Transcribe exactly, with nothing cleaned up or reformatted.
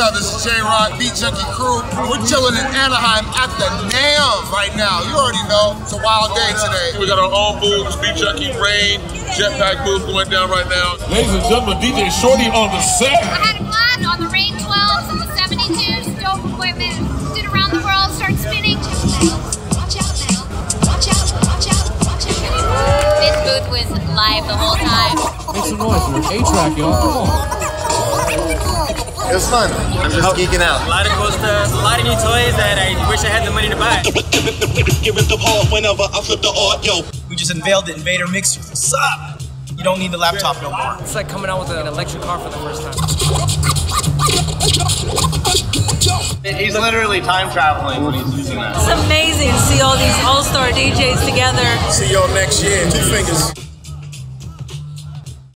up? This is J-Rock, Beat Junkie crew. We're chilling in Anaheim at the NAMM right now. You already know, it's a wild day today. We got our own booths, Beat Junkie, Rane, Jetpack booth going down right now. Ladies and gentlemen, D J Shorty on the set. I had fun on the Rane twelves and the seventy-twos. Dope equipment. Did around the world, start spinning. Watch out now. Watch out, watch out, watch out. This booth was live the whole time. Make some noise for A-Trak, y'all. Come on. It was fun. I'm just geeking out. A lot of cool stuff, a lot of new toys that I wish I had the money to buy. Give it the ball whenever I flip the audio. We just unveiled the Invader Mixer. What's up? You don't need the laptop no more. It's like coming out with an electric car for the first time. He's literally time traveling when he's using that. It's amazing to see all these all-star D Js together. See y'all next year. Two fingers.